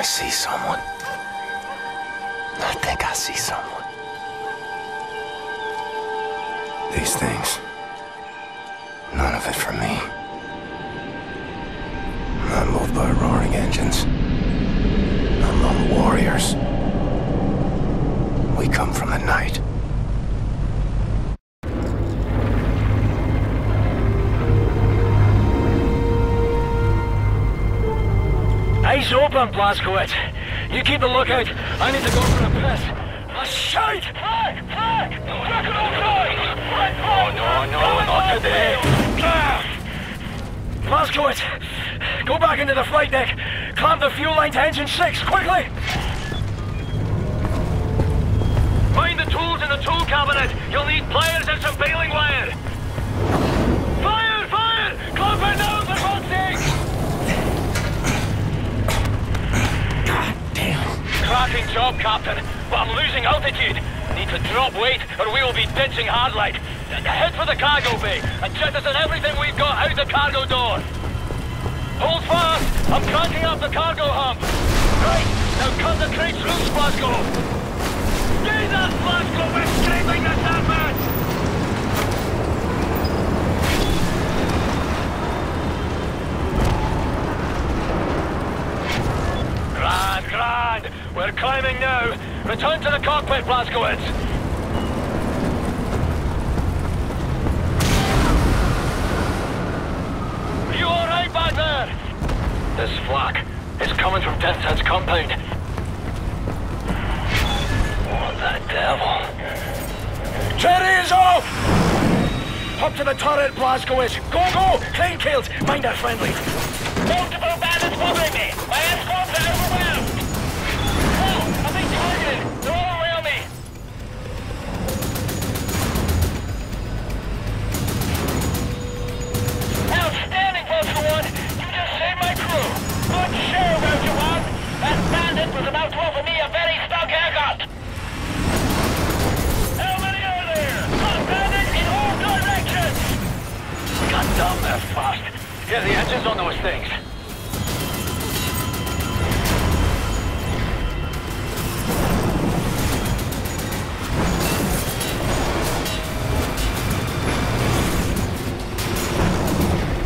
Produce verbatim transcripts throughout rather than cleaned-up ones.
I see someone. I think I see someone. These things. None of it for me. I'm moved by roaring engines. I'm on warriors. We come from the night. Eyes open, Blazkowicz. You keep a lookout. I need to go for a piss. Oh, shite! Flag! Flag! Look at all guys! Oh, no, no, not today! Blazkowicz, go back into the flight deck. Clamp the fuel line to engine six, quickly! Find the tools in the tool cabinet. You'll need pliers and some baling wire. Fire! Fire! Clamp it down, for God's sake! Cracking job, Captain, but I'm losing altitude. Need to drop weight or we will be ditching hard light. Head for the cargo bay and jettison everything we've got out the cargo door. Hold fast, I'm cranking up the cargo hump. Right, now cut the crates loose, Bosco. Jesus, Bosco, we're scraping the surface! Grand, grand! We're climbing now! Return to the cockpit, Blazkowicz! Are you alright back there? This flak is coming from Deathshead's compound. What the devil? Cherry is off! Up to the turret, Blazkowicz! Go, go! Crane kills! Find our friendly! Multiple bandits bothering me! My escorts are overwhelmed! Help! I've been targeted! They're all around me! Outstanding, Vulture One! You just saved my crew! Good share, Vulture One! That bandit was about to offer me a very snug haircut! How many are there? A bandit in all directions! Goddamn, they're fast! Get the engines on those things.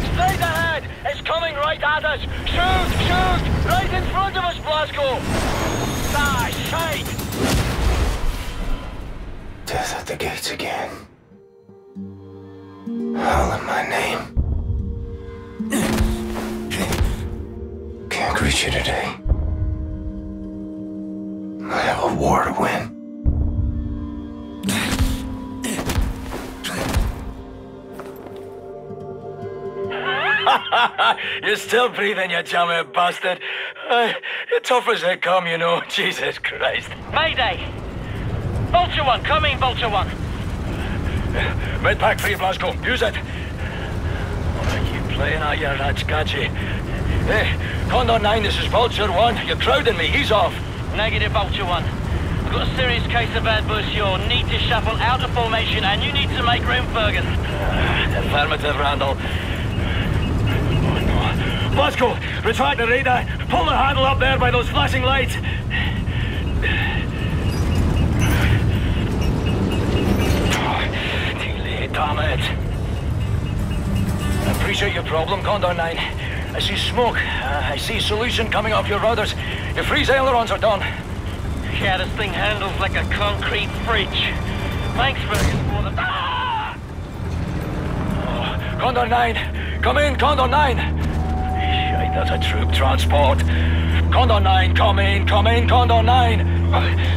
Straight ahead! It's coming right at us! Shoot! Shoot! Right in front of us, Bosco! Ah, shite! Death at the gates again. Howl in my name. Can't greet you today. I have a war to win. You're still breathing, you jammy bastard. Uh, you're tough as they come, you know. Jesus Christ. Mayday! Vulture One, coming, Vulture One. Medpack free, Blasco. Use it. Playing out your rats, Gadget. Hey, Condor Nine, this is Vulture One. You're crowding me, he's off. Negative, Vulture One. I've got a serious case of adversio. Need to shuffle out of formation and you need to make room, Fergus. Uh, affirmative, Randall. Oh, no. Bosco, retract the radar. Pull the handle up there by those flashing lights. Oh, too late, damn it. Appreciate your problem, Condor Nine. I see smoke. Uh, I see solution coming off your rudders. Your freeze ailerons are done. Yeah, this thing handles like a concrete fridge. Thanks, Fergus, for the... Ah! Oh, Condor Nine! Come in, Condor Nine! Shite, that's a troop transport. Condor Nine, come in, come in, Condor Nine!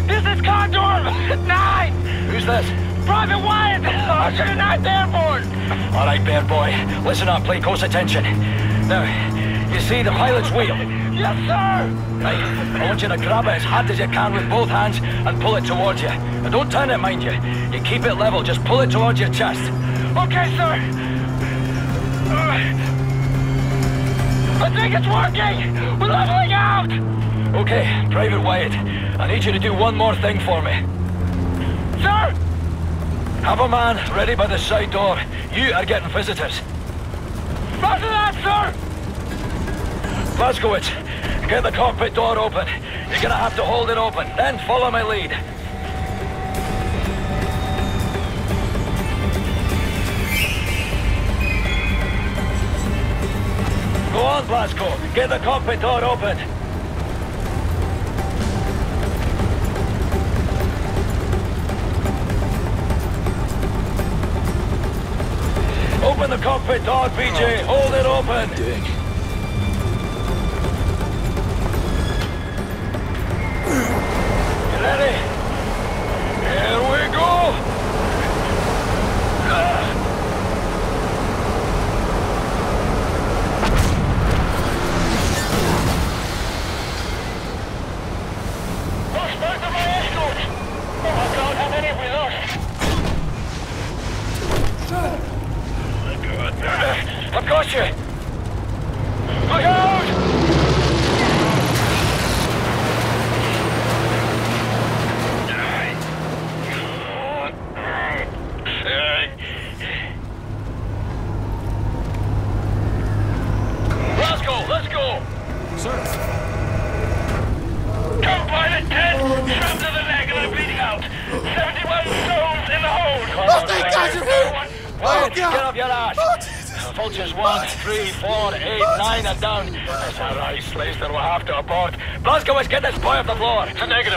This is Condor Nine! Who's this? Private Wyatt! Oh, should have not there for it! All right, bear boy. Listen up, play close attention. Now, you see the pilot's wheel? Yes, sir! Right, I want you to grab it as hard as you can with both hands and pull it towards you. And don't turn it, mind you. You keep it level, just pull it towards your chest. Okay, sir! I think it's working! We're leveling out! Okay, Private Wyatt, I need you to do one more thing for me. Sir! Have a man ready by the side door. You are getting visitors. Roger that, sir! Blazkowicz, Get the cockpit door open. You're gonna have to hold it open, then follow my lead. Go on, Bosco. Get the cockpit door open. Open the cockpit door, B J. Hold it open. Dick.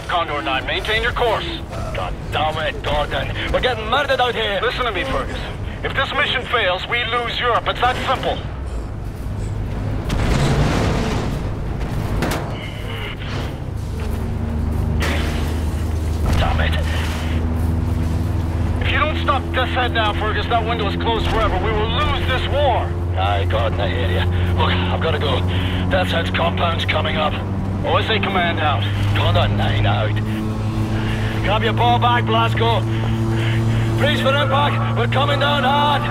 Condor Nine, maintain your course. God damn it, Gordon. We're getting murdered out here. Listen to me, Fergus. If this mission fails, we lose Europe. It's that simple. Damn it. If you don't stop Deathshead now, Fergus, that window is closed forever. We will lose this war. Aye, Gordon, I hear you. Look, I've got to go. Deathshead's compound's coming up. O S A command out. Condor Nine out. Grab your ball back, Blasco. Freeze for impact. We're coming down hard.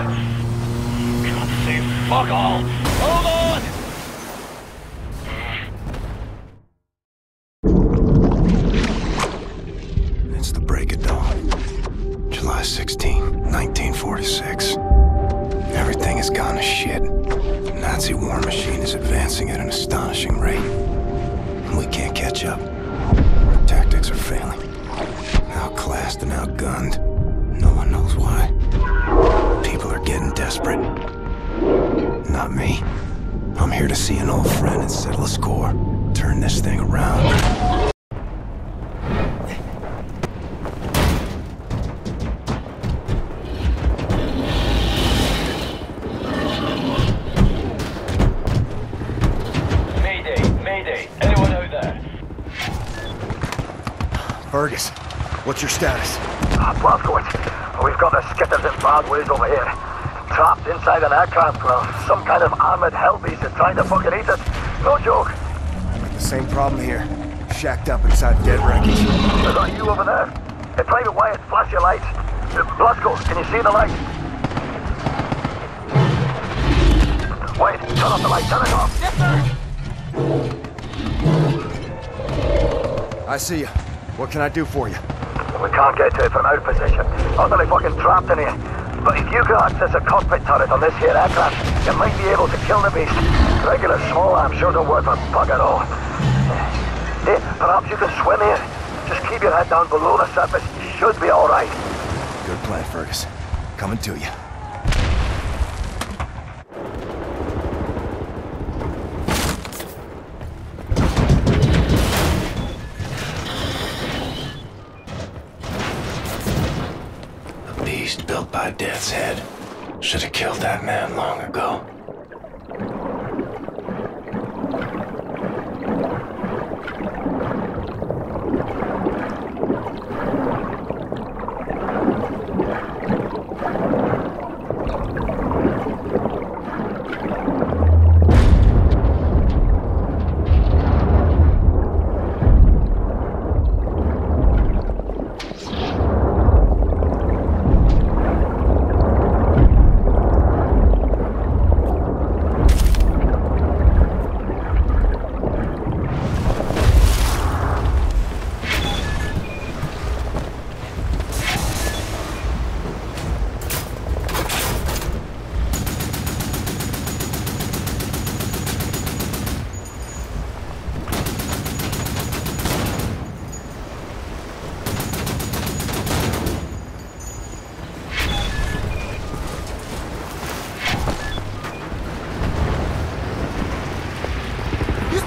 Can't see fuck all. Hold on! It's the break of dawn. July sixteenth, nineteen forty-six. Everything has gone to shit. The Nazi war machine is advancing at an astonishing rate. We can't catch up. Our tactics are failing. Outclassed and outgunned. No one knows why. People are getting desperate. Not me. I'm here to see an old friend and settle a score. Turn this thing around. Fergus, what's your status? Ah, Blazkowicz. We've got the skitters and bad ways over here. Trapped inside an aircraft well. Some kind of armored hellbeast is trying to fucking eat us. No joke. I've got the same problem here. Shacked up inside dead wreckage. Is that you over there? The Private Wyatt, flash your lights. Blazko, can you see the light? Wait, turn off the light, turn it off. Yes, sir. I see you. What can I do for you? We can't get to it from our position. Utterly fucking trapped in here. But if you can access a cockpit turret on this here aircraft, you might be able to kill the beast. Regular small arms sure don't work for bugger all. Hey, perhaps you can swim here. Just keep your head down below the surface. You should be all right. Good plan, Fergus. Coming to you. Built by Death's Head. Should have killed that man long ago.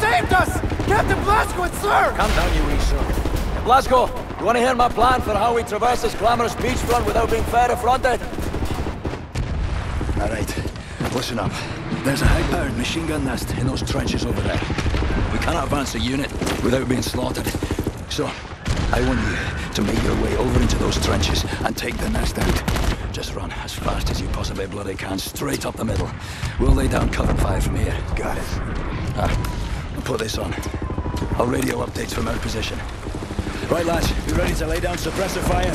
saved us! Captain Blazkowicz, sir! Calm down, you wee sir. Blasco, you want to hear my plan for how we traverse this glamorous beachfront without being fair affronted? All right, listen up. There's a high-powered machine gun nest in those trenches over there. We cannot advance a unit without being slaughtered. So, I want you to make your way over into those trenches and take the nest out. Just run as fast as you possibly bloody can, straight up the middle. We'll lay down cover fire from here. Got it. Ah, I'll put this on. I'll radio updates from our position. Right, lads, be ready to lay down suppressor fire.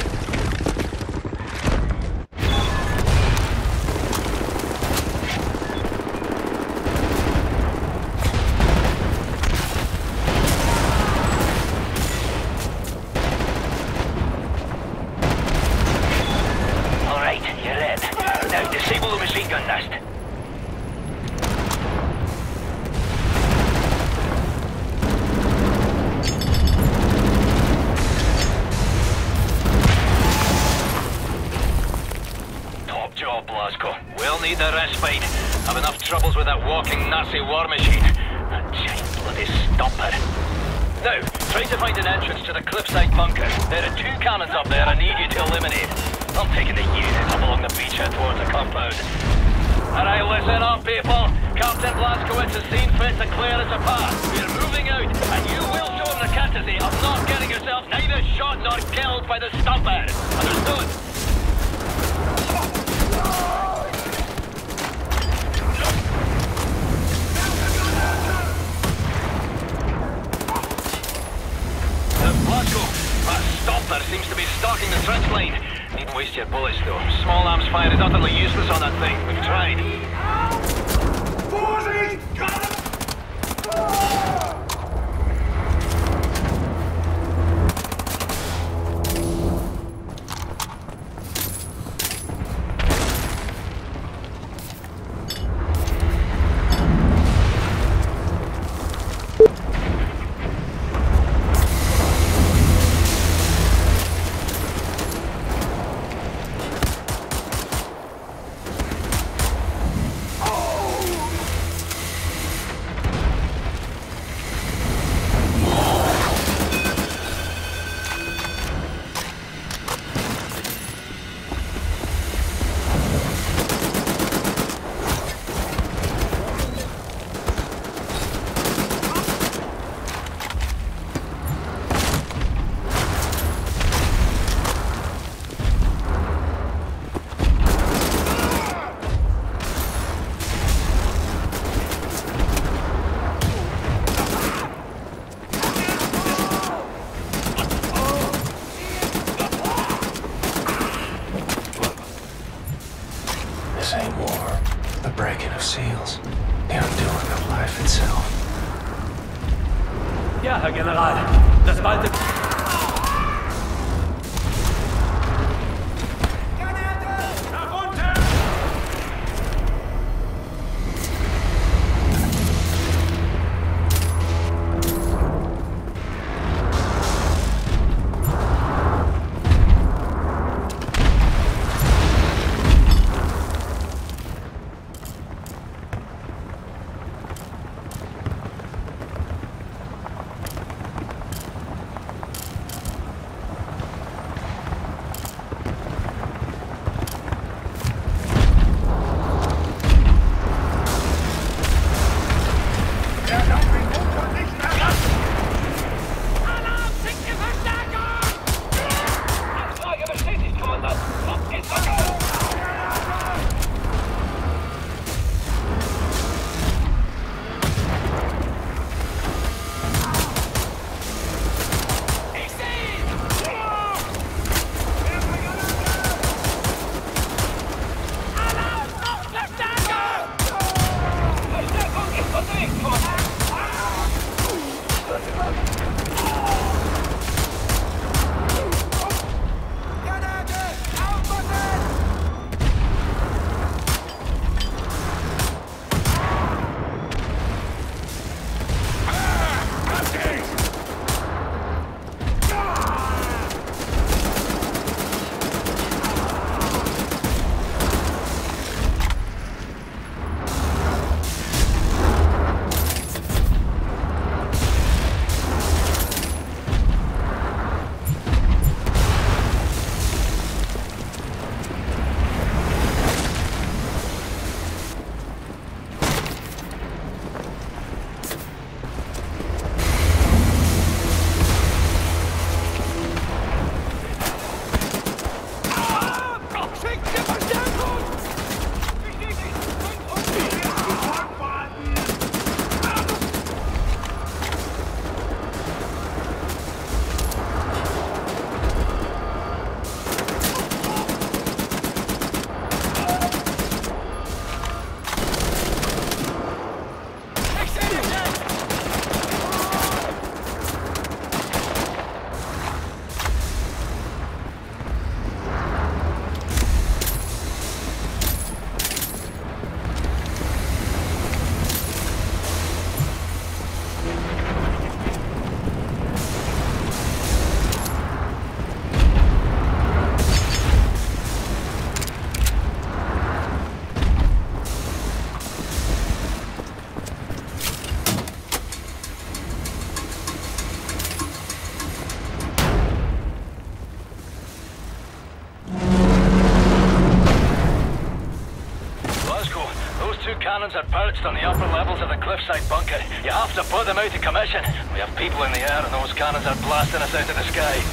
Germans are perched on the upper levels of the cliffside bunker. You have to put them out of commission. We have people in the air and those cannons are blasting us out of the sky.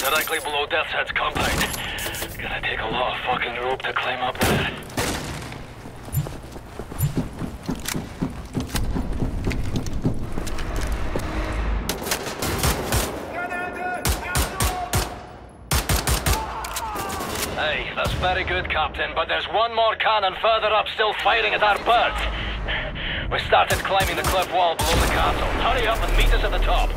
Directly below Deathshead's compound. Gonna take a lot of fucking rope to climb up there. Hey, that's very good, Captain, but there's one more cannon further up still firing at our birds. We started climbing the cliff wall below the castle. Hurry up and meet us at the top.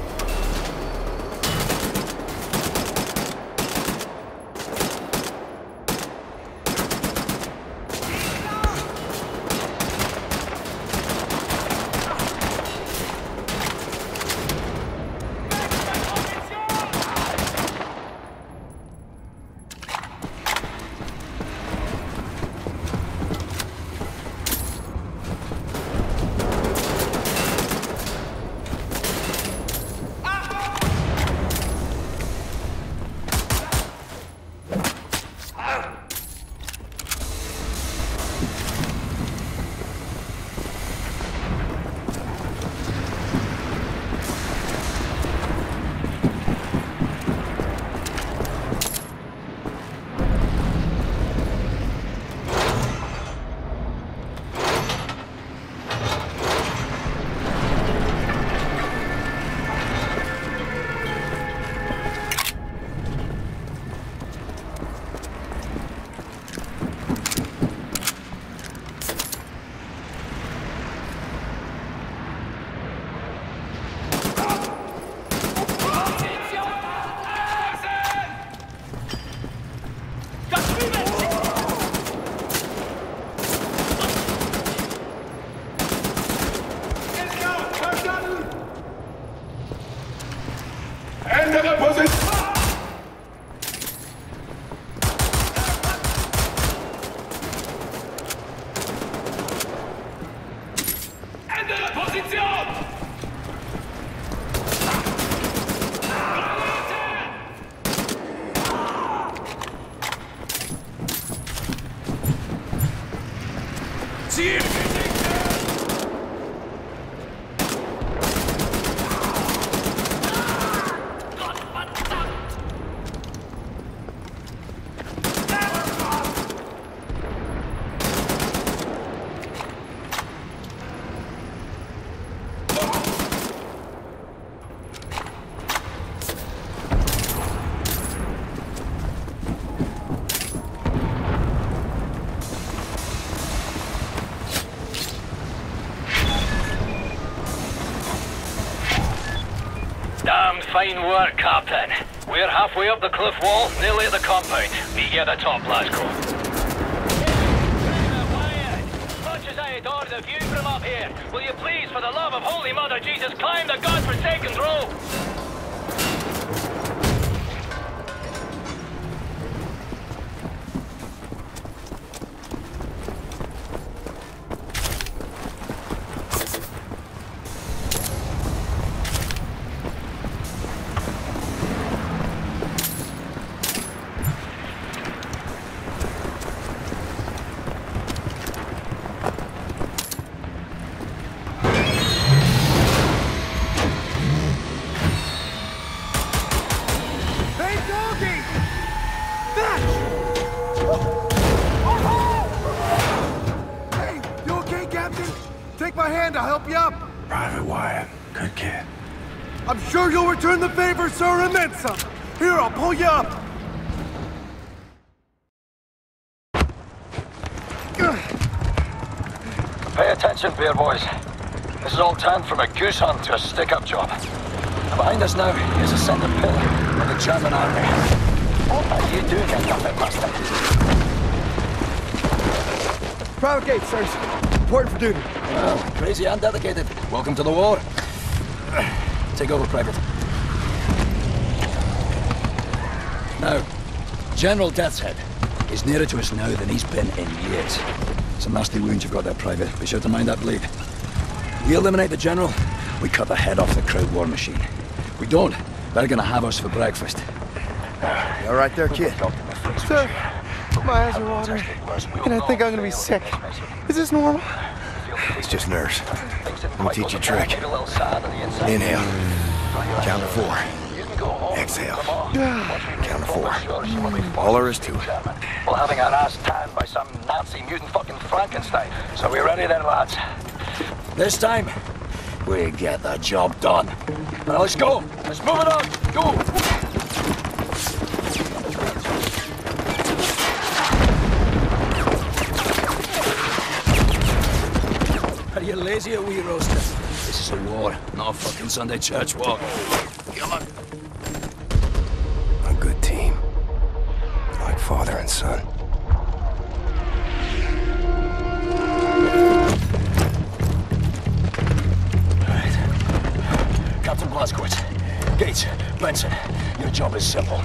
Fine work, Captain. We're halfway up the cliff wall, nearly at the compound. Meet you at the top, Bosco. Private Wyatt! Much as I adore the view from up here, Will you please, for the love of Holy Mother Jesus, climb the godforsaken rope? Private Wyatt, good kid. I'm sure you'll return the favor, sir, and then some. Here, I'll pull you up. Pay attention, bear boys. This is all turned from a goose hunt to a stick-up job. Behind us now is a center pillar of the German army. And you do get nothing, Master. Private Gate, sirs. Report for duty. Well, crazy and dedicated. Welcome to the war. Take over, Private. Now, General Deathshead is nearer to us now than he's been in years. It's a nasty wound you've got there, Private. Be sure to mind that bleed. We eliminate the General, we cut the head off the crowd war machine. We don't, they're gonna have us for breakfast. You all right there, kid? Sir, my eyes are watering, and I think I'm gonna be sick. Is this normal? It's just nerves. I'm gonna teach you a trick. Inhale. Count to four. Exhale. Count to four. All there is to it. Well, having our ass tanned by some Nazi mutant fucking Frankenstein. So we ready then, lads? This time, we get the job done. Now let's go. Let's move it on. Go. You're lazy, a wee roaster. This is a war, not a fucking Sunday church walk. Come on. A good team. Like father and son. Right. Captain Blazkowicz, Gates, Benson, your job is simple.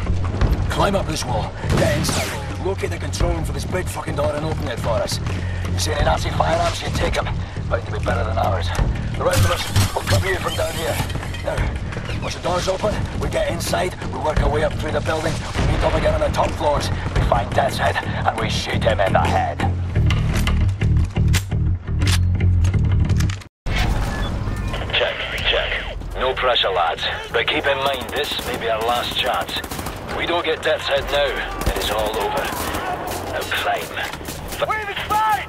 Climb up this wall, get inside, locate the control room for this big fucking door and open it for us. You see any Nazi firearms, you take them. Bound to be better than ours. The rest of us will cover you from down here. Now, once the door's open, we get inside, we work our way up through the building, we meet up again on the top floors, we find Death's Head, and we shoot him in the head. Check, check. No pressure, lads. But keep in mind, this may be our last chance. If we don't get Death's Head now, it is all over. Now climb. Wait, it's fine!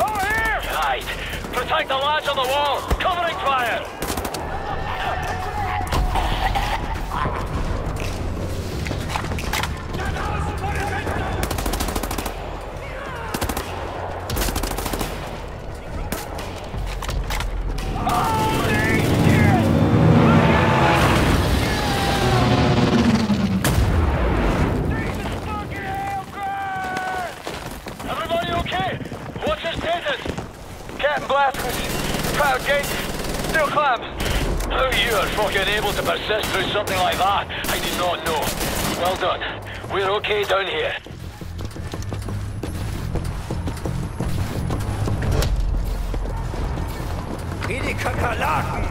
Over here! Right. Protect the lads on the wall! Covering fire! Private Gate, still clam. How you are fucking able to persist through something like that, I do not know. Well done. We're okay down here. Wie die Kakerlaken!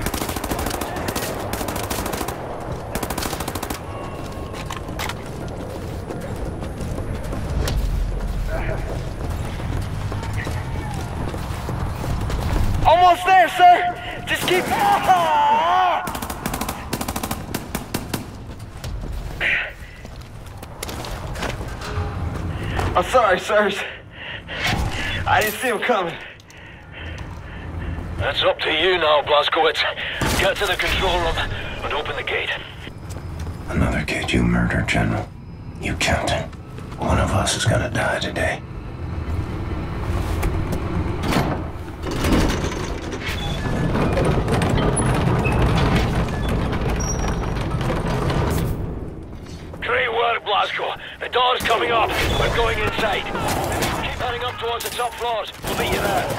Almost there, sir! Just keep... I'm sorry, sirs. I didn't see him coming. That's up to you now, Blazkowicz. Get to the control room and open the gate. Another kid you murdered, General. You count it. One of us is gonna die today. The door's coming up. We're going inside. Keep heading up towards the top floors. We'll meet you there.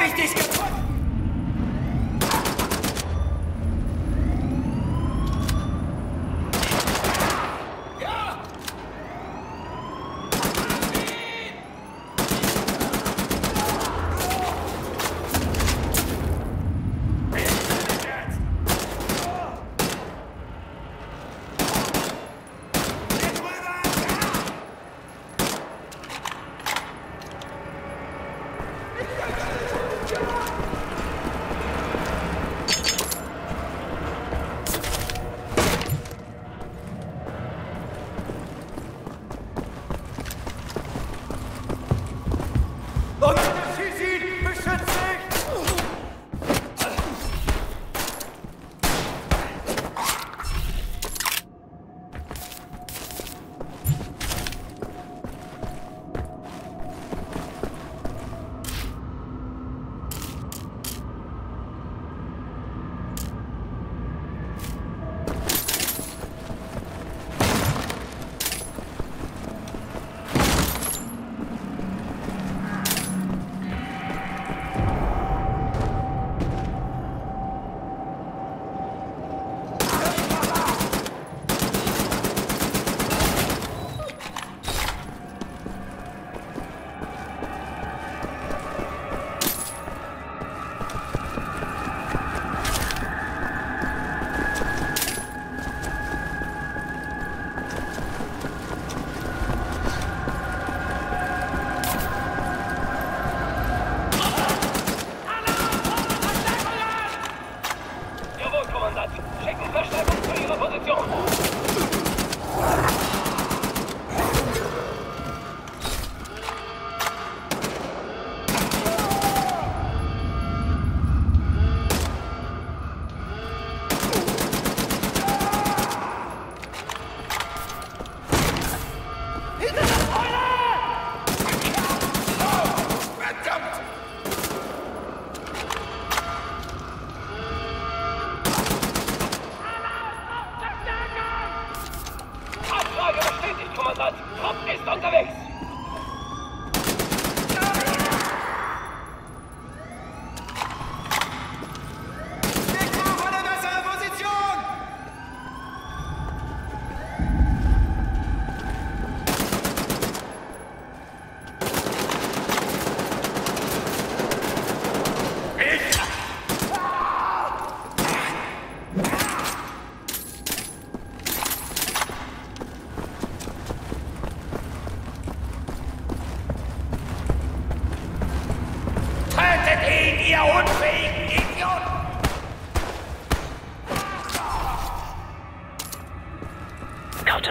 Hab ich dich gefunden!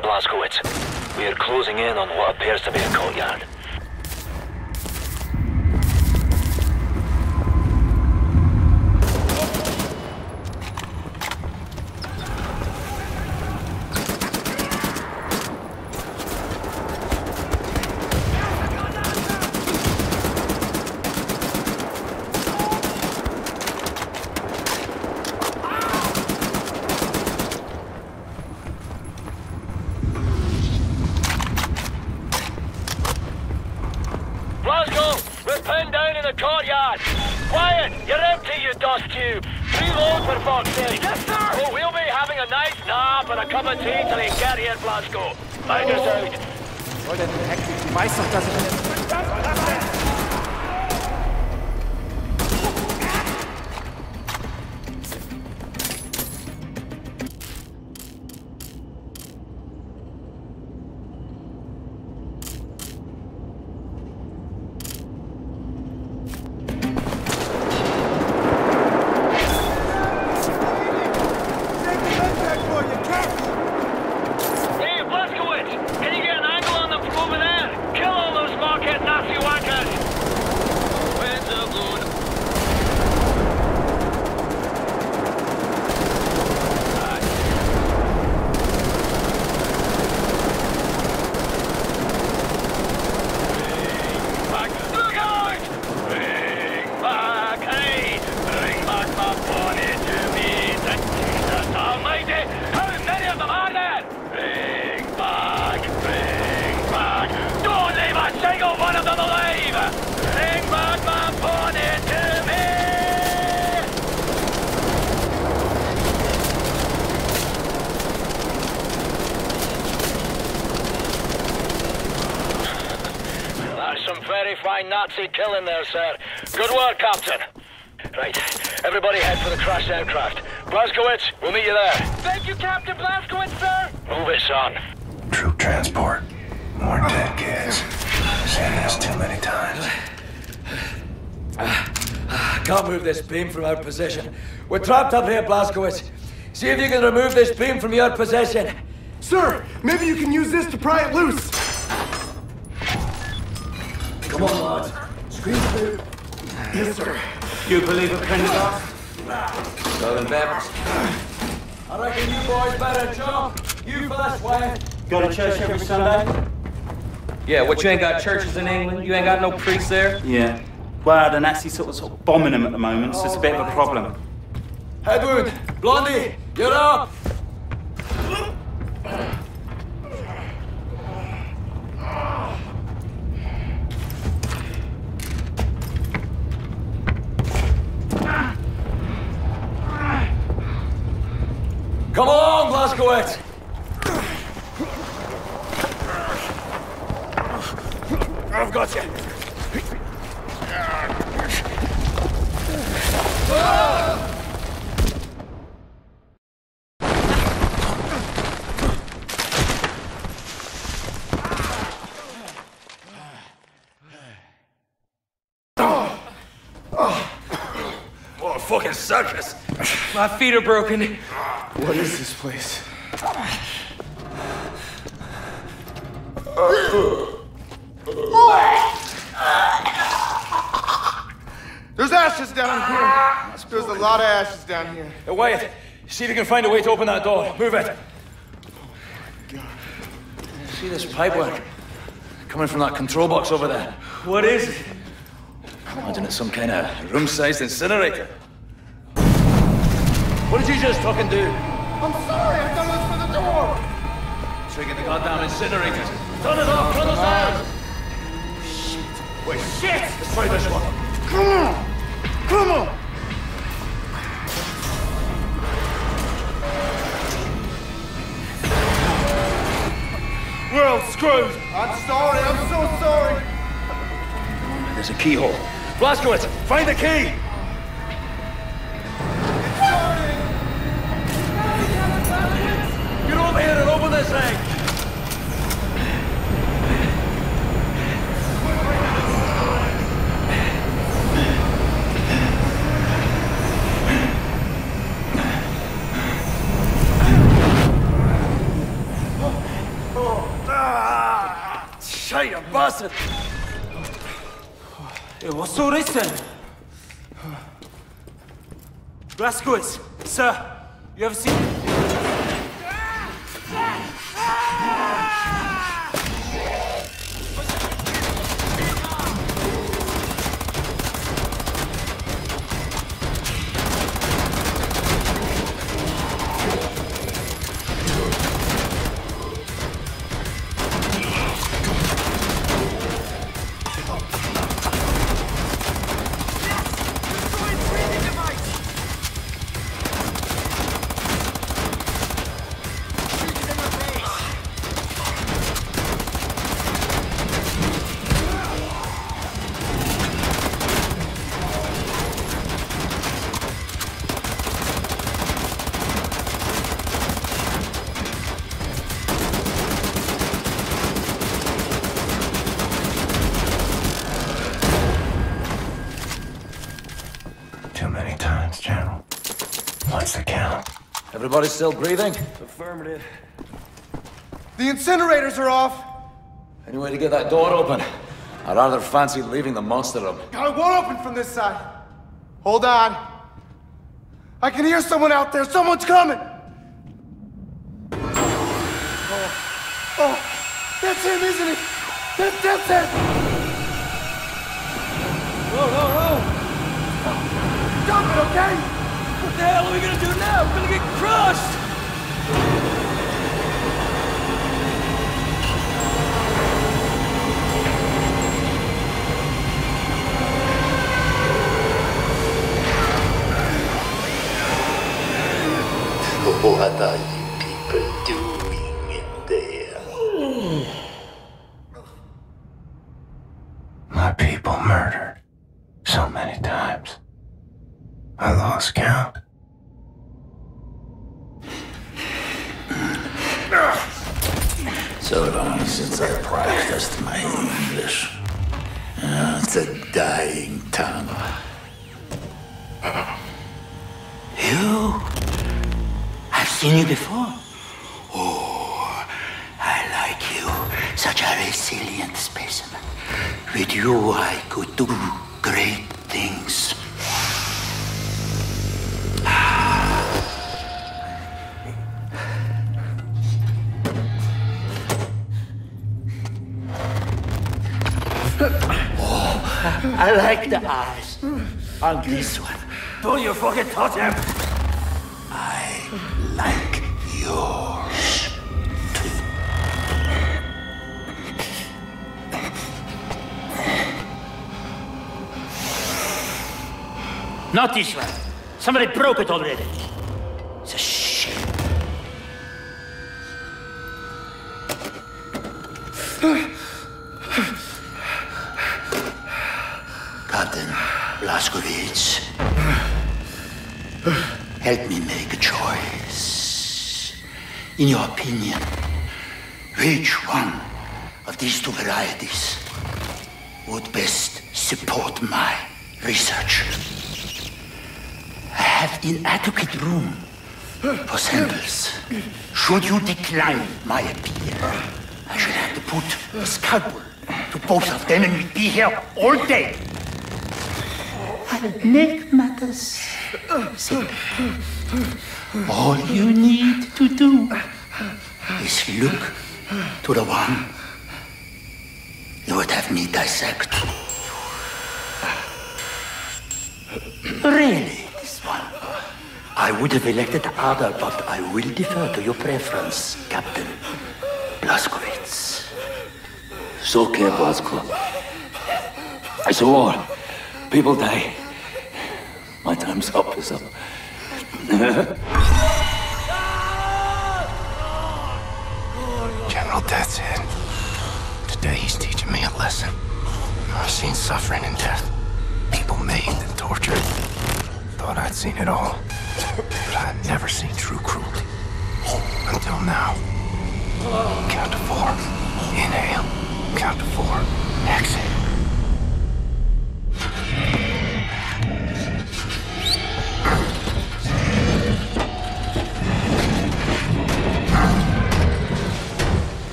Blazkowicz, we are closing in on what appears to be a courtyard. by Nazi killing there, sir. Good work, Captain. Right, everybody head for the crashed aircraft. Blazkowicz, we'll meet you there. Thank you, Captain Blazkowicz, sir. Move it, son. Troop transport. More dead kids. Said this too many times. I can't move this beam from our position. We're trapped up here, Blazkowicz. See if you can remove this beam from your possession. Sir, maybe you can use this to pry it loose. Come on, lads. Scream through. Yes, sir. You believe it, Prendergast? Go then, Babs. I reckon you boys better jump. You first, Wyatt. Go to church every Sunday? Yeah, what, you ain't got churches in England? You ain't got no priests there? Yeah. Well, the Nazis sort of, sort of bombing them at the moment, so it's a bit of a problem. Edward, Blondie, you're up! Come along, Blazkowicz! I've got you! Ah! Fucking circus! My feet are broken. What is this place? There's ashes down here. There's a lot of ashes down here. Hey, Wyatt, see if you can find a way to open that door. Move it. See this pipework coming from that control box over there. What is it? I imagine it's some kind of room-sized incinerator. What did you just fucking do? I'm sorry, I done this for the door! Trigger the goddamn incinerators! Turn it off, brothers! Right. Shit! Wait, shit! Let's try this one! Come on! Come on! We're all screwed! I'm sorry, I'm so sorry! There's a keyhole. Blazkowicz, find the key! Hey, what's all this then? Blazkowicz, sir, you ever seen... Everybody's still breathing? Affirmative. The incinerators are off! Any way to get that door open? I rather fancy leaving the monster room. I won't open from this side. Hold on. I can hear someone out there. Someone's coming! Oh, oh. That's him, isn't it? That's, that's it! Whoa, whoa, whoa! Stop it, okay? What the hell are we gonna do now? We're gonna get crushed! What are you people doing in there? My people. so many times. I lost count. So long since I prized us to my English. Oh, it's a dying tongue. You? I've seen you before. Oh, I like you. Such a resilient specimen. With you, I could do great things. Oh, I like the eyes. On this one. Don't you forget totem. I like yours too. Not this one. Somebody broke it already. It's a shame. Captain Blazkowicz, help me make a choice. In your opinion, which one of these two varieties would best support my research? I have inadequate room for samples. Should you decline my appeal, I should have to put a scalpel to both of them and we'd be here all day. I'll make matters simple. All you need to do is look to the one you would have me dissect. Really, this one. I would have elected the other, but I will defer to your preference, Captain Blazkowicz. It's okay, Bosco. It's a war. People die. My time's up, is up. General Deathshead. Today he's teaching me a lesson. I've seen suffering and death. People maimed and tortured. Thought I'd seen it all. But I've never seen true cruelty. Until now. Count to four. Inhale. Count to four. Exhale.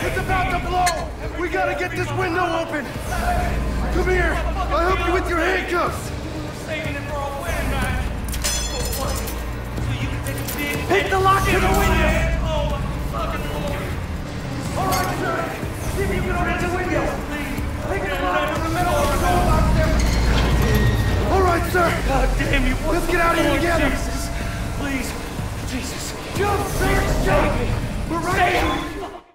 Take it out of the middle! damn you! Let's get out of here together! Jesus! Please! Jesus! Just save me! We're right here!